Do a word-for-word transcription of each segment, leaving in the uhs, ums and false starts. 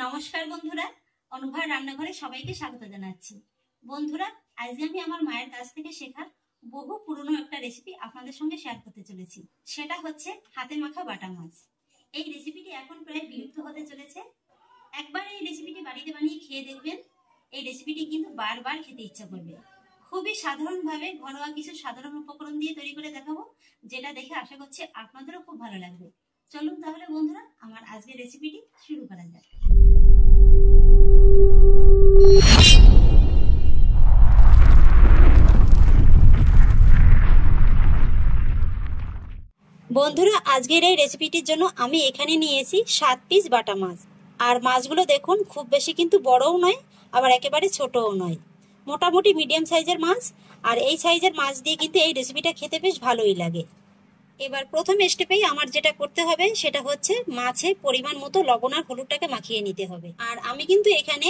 नमस्कार बंधुरा अनुभार रान्नाघरे सबाइके स्वागत जानाচ্ছি। बंधुरा आज आमी आमार मायेर काछ थेके शेखा बहु पुरानो एकटा रेसिपि आपनादेर संगे शेयार करते चलेছি। সেটা হচ্ছে হাতে মাখা বাটা মাছ। এই রেসিপিটি এখন প্রায় বিলুপ্ত হতে চলেছে। একবার এই রেসিপিটি বাড়িতে বানিয়ে খেয়ে দেখবেন, এই রেসিপিটি কিন্তু বারবার খেতে ইচ্ছা করবে। খুবই সাধারণভাবে ঘরোয়া কিছু সাধারণ উপকরণ দিয়ে তৈরি করে দেখাবো, যেটা দেখে আশা করছি আপনাদেরও খুব ভালো লাগবে। চলুন তাহলে বন্ধুরা আমার আজকের রেসিপিটি শুরু করা যাক। বন্ধুরা আজকের এই রেসিপিটির জন্য আমি এখানে নিয়েছি সাত পিস বাটা মাছ। আর মাছগুলো দেখুন খুব বেশি কিন্তু বড়ও নয়, আবার একেবারে ছোটও নয়, মোটামুটি মিডিয়াম সাইজের মাছ। আর এই সাইজের মাছ দিয়ে কিন্তু এই রেসিপিটা খেতে বেশ ভালোই লাগে। এবার প্রথম স্টেপেই আমার যেটা করতে হবে সেটা হচ্ছে মাছে পরিমাণ মতো লবণ আর হলুদটাকে মাখিয়ে নিতে হবে। আর আমি কিন্তু এখানে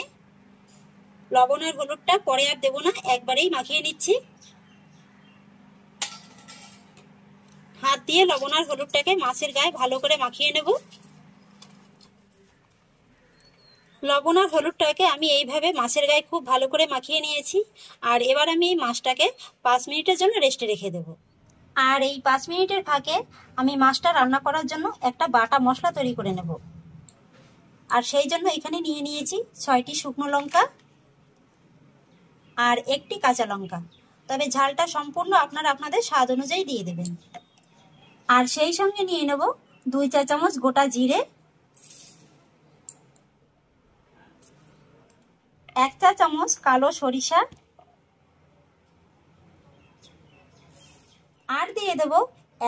লবণ আর হলুদটা পরে আর দেব না, একবারেই মাখিয়ে নিচ্ছি। হাত দিয়ে লবণ আর হলুদটাকে মাছের গায়ে ভালো করে মাখিয়ে নেব। লবণ আর হলুদটাকে আমি এইভাবে মাছের গায়ে খুব ভালো করে মাখিয়ে নিয়েছি। আর এবার আমি এই মাছটাকে পাঁচ মিনিটের জন্য রেস্টে রেখে দেব। আর এই পাঁচ মিনিটের ফাঁকে আমি মাছটা রান্না করার জন্য একটা বাটা মশলা তৈরি করে নেব। আর সেই জন্য এখানে নিয়ে নিয়েছি ছয়টি শুকনো লঙ্কা আর একটি কাঁচা লঙ্কা, তবে ঝালটা সম্পূর্ণ আপনারা আপনাদের স্বাদ অনুযায়ী দিয়ে দেবেন। আর সেই সঙ্গে নিয়ে নেব দুই চা চামচ গোটা জিরে, এক চা চামচ কালো সরিষা, আর দিয়ে দেব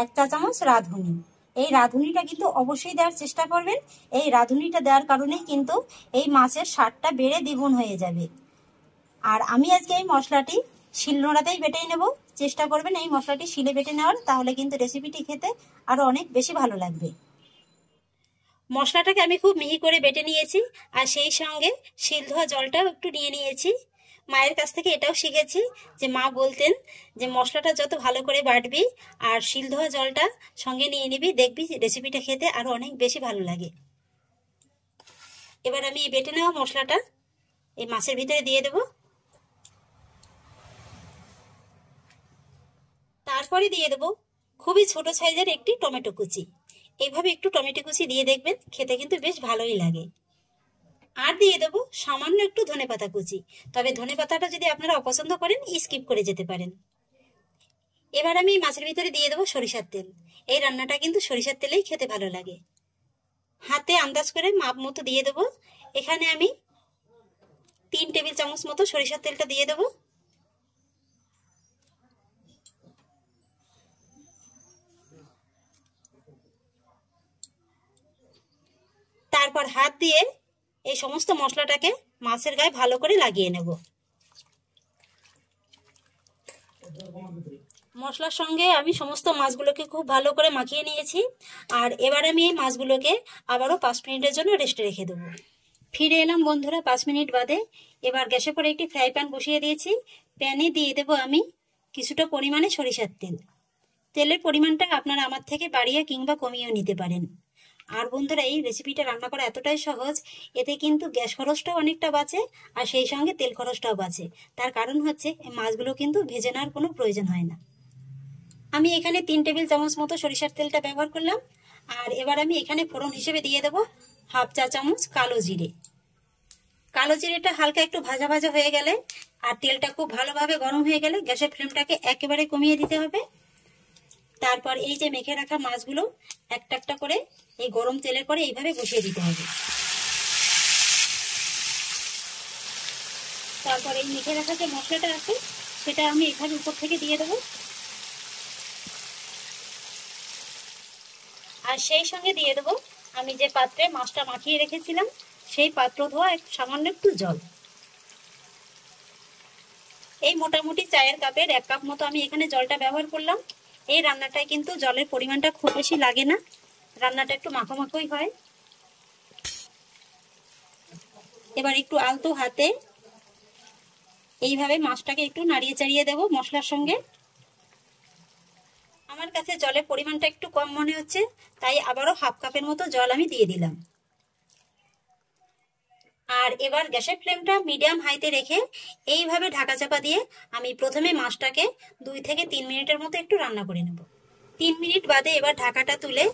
এক চা চামচ রাঁধুনি। এই রাঁধুনিটা কিন্তু অবশ্যই দেওয়ার চেষ্টা করবেন, এই রাঁধুনিটা দেওয়ার কারণেই কিন্তু এই মাছের স্বাদটা বেড়ে দ্বিগুণ হয়ে যাবে। আর আমি আজকে এই মশলাটি শিলনোড়াতেই বেটে নেব। চেষ্টা করবেন এই মশলাটি শিলে বেটে নেওয়ার, তাহলে কিন্তু রেসিপিটি খেতে আরও অনেক বেশি ভালো লাগবে। মশলাটাকে আমি খুব মিহি করে বেটে নিয়েছি। আর সেই সঙ্গে শিল ধোয়া জলটাও একটু নিয়ে নিয়েছি। মায়ের কাছ থেকে এটাও শিখেছি যে মা বলতেন যে মশলাটা যত ভালো করে বাটবি আর শিল ধোয়া জলটা সঙ্গে নিয়ে নিবি, দেখবি রেসিপিটা খেতে আরও অনেক বেশি ভালো লাগে। এবার আমি এই বেটে নেওয়া মশলাটা এই মাছের ভিতরে দিয়ে দেব। তারপরে দিয়ে দেব খুবই ছোট সাইজের একটি টমেটো কুচি। এইভাবে একটু টমেটো কুচি দিয়ে দেখবেন, খেতে কিন্তু বেশ ভালোই লাগে। আর দিয়ে দেবো সামান্য একটু ধনে পাতা কুচি, তবে ধনে পাতাটা যদি আপনারা অপছন্দ করেন স্কিপ করে যেতে পারেন। এবার আমি মাছের ভিতরে দিয়ে দেবো সরিষার তেল। এই রান্নাটা কিন্তু সরিষার তেলেই খেতে ভালো লাগে। হাতে আন্দাজ করে মাপ মতো দিয়ে দেবো। এখানে আমি তিন টেবিল চামচ মতো সরিষার তেলটা দিয়ে দেবো। তারপর হাত দিয়ে এই সমস্ত মশলাটাকে মাছের গায়ে ভালো করে লাগিয়ে নেব। মশলার সঙ্গে আমি সমস্ত মাছগুলোকে খুব ভালো করে মাখিয়ে নিয়েছি। আর এবার আমি এই মাছগুলোকে আবারও পাঁচ মিনিটের জন্য রেস্টে রেখে দেবো। ফিরে এলাম বন্ধুরা পাঁচ মিনিট বাদে। এবার গ্যাসে করে একটি ফ্রাই প্যান বসিয়ে দিয়েছি। প্যানে দিয়ে দেবো আমি কিছুটা পরিমাণে সরিষার তেল। তেলের পরিমাণটা আপনারা আমার থেকে বাড়িয়ে কিংবা কমিয়েও নিতে পারেন। আর বন্ধুরা এই রেসিপিটা রান্না করা এতটাই সহজ, এতে কিন্তু গ্যাস খরচটাও অনেকটা বাঁচে আর সেই সঙ্গে তেল খরচটাও বাঁচে। তার কারণ হচ্ছে এই মাছগুলো কিন্তু ভেজে নেওয়ার কোনো প্রয়োজন হয় না। আমি এখানে তিন টেবিল চামচ মতো সরিষার তেলটা ব্যবহার করলাম। আর এবার আমি এখানে ফোড়ন হিসেবে দিয়ে দেবো হাফ চা চামচ কালো জিরে। কালো জিরেটা হালকা একটু ভাজা ভাজা হয়ে গেলে আর তেলটা খুব ভালোভাবে গরম হয়ে গেলে গ্যাসের ফ্লেমটাকে একেবারে কমিয়ে দিতে হবে। তারপর এই যে মেখে রাখা মাছগুলো একটা একটা করে এই গরম তেলের পরে এইভাবে বসিয়ে দিতে হবে। তারপর এই মেখে রাখা যে মশলাটা আছে সেটা আমি এখানে উপর থেকে দিয়ে দেবো। আর সেই সঙ্গে দিয়ে দেবো আমি যে পাত্রে মাছটা মাখিয়ে রেখেছিলাম সেই পাত্র ধোয়া সামান্য একটু জল। এই মোটামুটি চায়ের কাপের এক কাপ মতো আমি এখানে জলটা ব্যবহার করলাম। এই রান্নাটায় কিন্তু জলের পরিমাণটা খুব বেশি লাগে না, রান্নাটা একটু মাখো মাখোই হয়। এবার একটু আলতো হাতে এইভাবে মাছটাকে একটু নাড়িয়ে চাড়িয়ে দেব মশলার সঙ্গে। আমার কাছে জলের পরিমাণটা একটু কম মনে হচ্ছে, তাই আবারও হাফ কাপের মতো জল আমি দিয়ে দিলাম। আর এবার গ্যাসের ফ্লেমটা মিডিয়াম হাইতে রেখে এইভাবে ঢাকা চাপা দিয়ে আমি প্রথমে মাছটাকে দুই থেকে তিন মিনিটের মতো একটু রান্না করে নেব। তিন মিনিট বাদে এবার ঢাকাটা তুলে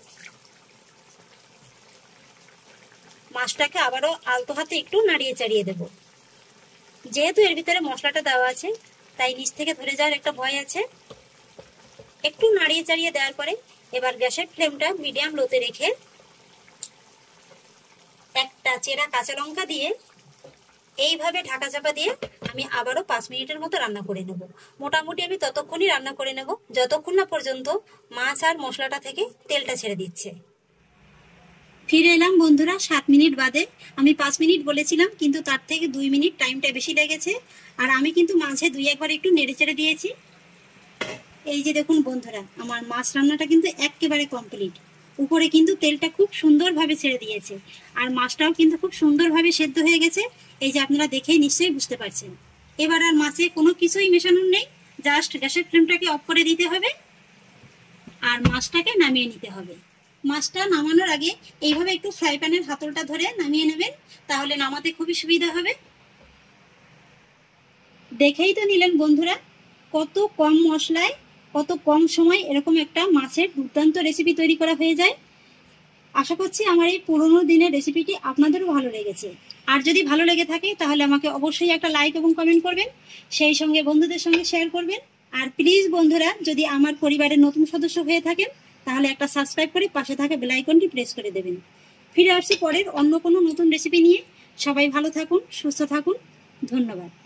মাছটাকে আবারও আলতো হাতে একটু নাড়িয়ে চাড়িয়ে দেব। যেহেতু এর ভিতরে মশলাটা দেওয়া আছে তাই নিচ থেকে ধরে যাওয়ার একটা ভয় আছে। একটু নাড়িয়ে চাড়িয়ে দেওয়ার পরে এবার গ্যাসের ফ্লেমটা মিডিয়াম লোতে রেখে একটা চেরা কাঁচা লঙ্কা দিয়ে এইভাবে ঢাকা চাপা দিয়ে আমি আবারও পাঁচ মিনিটের মতো রান্না করে নেব। মোটামুটি আমি ততক্ষণই রান্না করে নেব যতক্ষণ না পর্যন্ত মাছ আর মশলাটা থেকে তেলটা ছেড়ে দিচ্ছে। ফিরে এলাম বন্ধুরা, সাত মিনিট বাদে। আমি পাঁচ মিনিট বলেছিলাম কিন্তু তার থেকে দুই মিনিট টাইমটা বেশি লেগেছে। আর আমি কিন্তু মাঝে দুই একবার একটু নেড়ে চেড়ে দিয়েছি। এই যে দেখুন বন্ধুরা, আমার মাছ রান্নাটা কিন্তু একেবারে কমপ্লিট। উপরে কিন্তু তেলটা খুব সুন্দরভাবে ছেড়ে দিয়েছে আর মাছটাও কিন্তু খুব সুন্দরভাবে সেদ্ধ হয়ে গেছে। এই যে আপনারা দেখেই নিশ্চয়ই বুঝতে পারছেন। এবার আর মাছে কোনো কিছুই মেশানোর নেই, জাস্ট গ্যাসের ফ্লেমটাকে অফ করে দিতে হবে আর মাছটাকে নামিয়ে নিতে হবে। মাছটা নামানোর আগে এইভাবে একটু ফ্রাই প্যানের হাতলটা ধরে নামিয়ে নেবেন, তাহলে নামাতে খুবই সুবিধা হবে। দেখেই তো নিলেন বন্ধুরা কত কম মশলায় কত কম সময় এরকম একটা মাছের দুর্দান্ত রেসিপি তৈরি করা হয়ে যায়। আশা করছি আমার এই পুরোনো দিনের রেসিপিটি আপনাদেরও ভালো লেগেছে। আর যদি ভালো লেগে থাকে তাহলে আমাকে অবশ্যই একটা লাইক এবং কমেন্ট করবেন, সেই সঙ্গে বন্ধুদের সঙ্গে শেয়ার করবেন। আর প্লিজ বন্ধুরা, যদি আমার পরিবারের নতুন সদস্য হয়ে থাকেন তাহলে একটা সাবস্ক্রাইব করে পাশে থাকা বেল আইকনটি প্রেস করে দেবেন। ফিরে আসছি পরের অন্য কোনো নতুন রেসিপি নিয়ে। সবাই ভালো থাকুন, সুস্থ থাকুন, ধন্যবাদ।